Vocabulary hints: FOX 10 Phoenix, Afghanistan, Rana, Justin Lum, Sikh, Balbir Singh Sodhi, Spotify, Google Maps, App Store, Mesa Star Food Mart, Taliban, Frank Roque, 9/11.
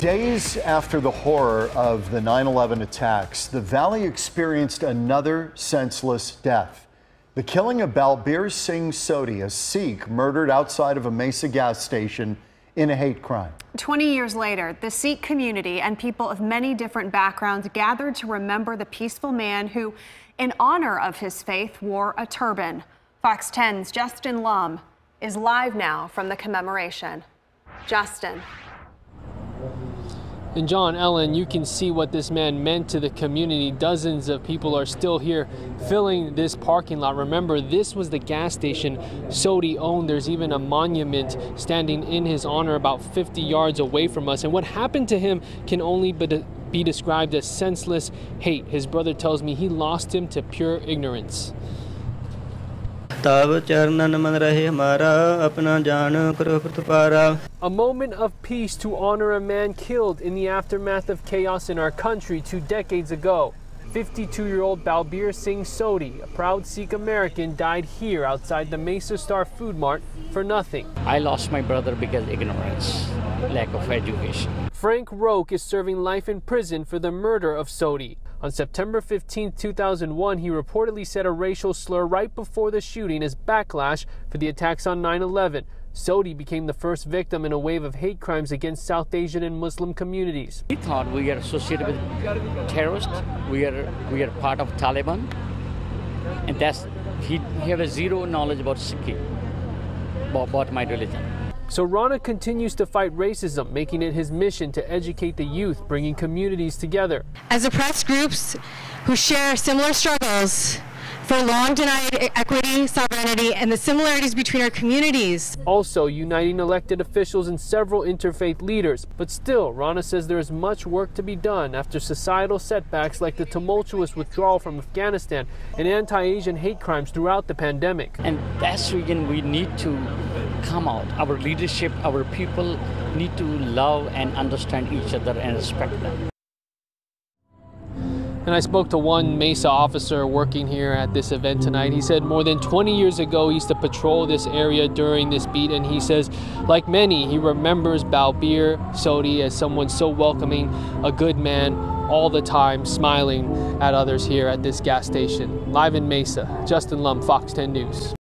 Days after the horror of the 9/11 attacks, the Valley experienced another senseless death. The killing of Balbir Singh Sodhi, a Sikh murdered outside of a Mesa gas station in a hate crime. 20 years later, the Sikh community and people of many different backgrounds gathered to remember the peaceful man who, in honor of his faith, wore a turban. Fox 10's Justin Lum is live now from the commemoration. Justin. And John, Ellen, you can see what this man meant to the community. Dozens of people are still here filling this parking lot. Remember, this was the gas station Sodhi owned. There's even a monument standing in his honor about 50 yards away from us. And what happened to him can only be described as senseless hate. His brother tells me he lost him to pure ignorance. A moment of peace to honor a man killed in the aftermath of chaos in our country 2 decades ago. 52-year-old Balbir Singh Sodhi, a proud Sikh American, died here outside the Mesa Star Food Mart for nothing. I lost my brother because of ignorance, lack of education. Frank Roque is serving life in prison for the murder of Sodhi. On September 15, 2001, he reportedly said a racial slur right before the shooting as backlash for the attacks on 9/11. Sodhi became the first victim in a wave of hate crimes against South Asian and Muslim communities. We thought we are associated with terrorists, we are part of Taliban, and that's, he has zero knowledge about Sikh, about my religion. So Rana continues to fight racism, making it his mission to educate the youth, bringing communities together. As oppressed groups who share similar struggles for long denied equity, sovereignty, and the similarities between our communities. Also uniting elected officials and several interfaith leaders. But still, Rana says there is much work to be done after societal setbacks like the tumultuous withdrawal from Afghanistan and anti-Asian hate crimes throughout the pandemic. And that's the reason we need to come out. Our leadership, our people need to love and understand each other and respect them. And I spoke to one Mesa officer working here at this event tonight. He said more than 20 years ago, he used to patrol this area during this beat. And he says, like many, he remembers Balbir Sodhi as someone so welcoming, a good man, all the time, smiling at others here at this gas station. Live in Mesa, Justin Lum, Fox 10 News.